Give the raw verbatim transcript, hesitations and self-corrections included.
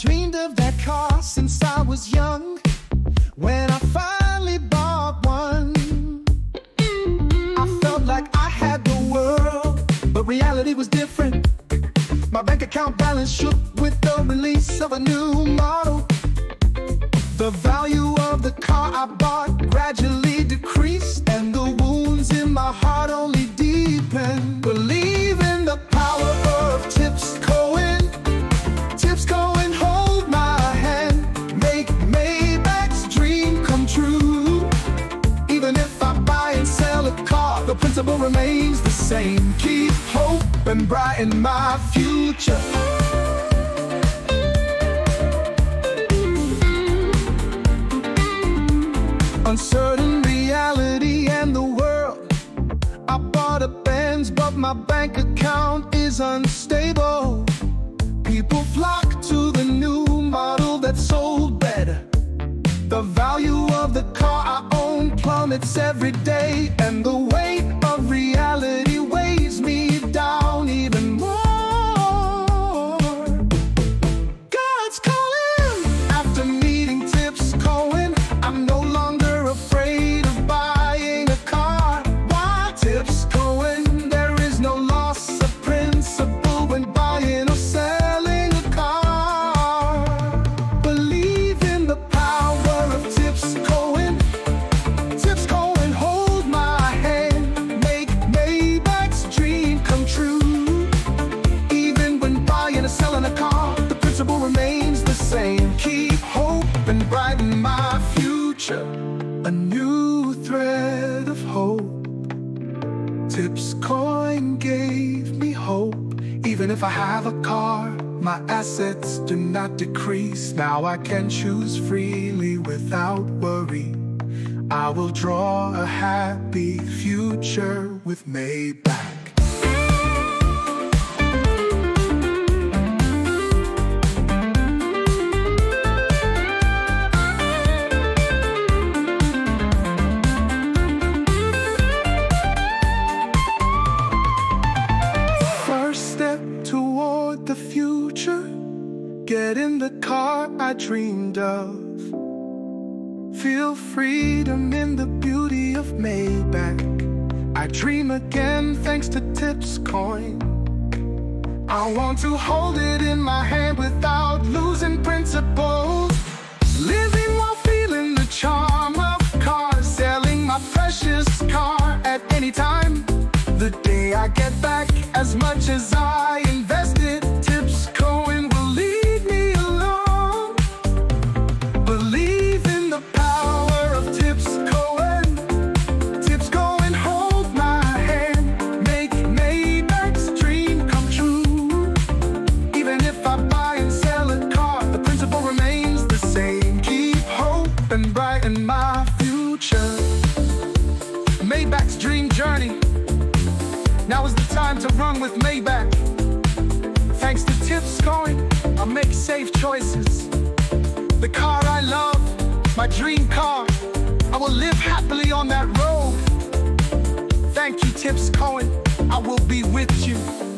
dreamed of that car since I was young. When I finally bought one, I felt like I had the world, but reality was different. My bank account balance shook with the release of a new model. The value of the car I bought gradually decreased, and the wounds in my heart only deepened. Believe in the power of Tips Coin. Tips Coin, hold my hand. Make Maybach's dream come true. Even if I buy and sell a car, the principle remains the same. Keep hope and brighten my future. Uncertain reality and the world. I bought a Benz, but my bank account is unstable. People flock to the new model that sold better. The value of the car I own plummets every day, and the weight of reality weighs me down even more. God's calling. After meeting Tips Coin, I'm no longer afraid of buying a car. Why Tips Coin? There is no loss of principle when buying or selling a car. Believe in the power of Tips Coin. Tips Coin, hold my hand. Make Maybach's dream come true. Even when buying or selling a car, the principle remains the same. Keep hope and brighten my future. A new thread of hope. Tips Coin gave me hope. Even if I have a car, my assets do not decrease. Now I can choose freely without worry. I will draw a happy future with Maybach. Toward the future, get in the car I dreamed of. Feel freedom in the beauty of Maybach. I dream again thanks to Tips Coin. I want to hold it in my hand without losing principles. Living while feeling the charm of cars. Selling my precious car at any time. The day I get back as much as I invested, Tips Coin will lead me along. Believe in the power of Tips Coin. Tips Coin, hold my hand. Make Maybach's dream come true. Even if I buy and sell a car, the principle remains the same. Keep hope and brighten my future. Maybach's dream journey. Now is the time to run with Maybach. Thanks to Tips Coin, I make safe choices. The car I love, my dream car, I will live happily on that road. Thank you, Tips Coin, I will be with you.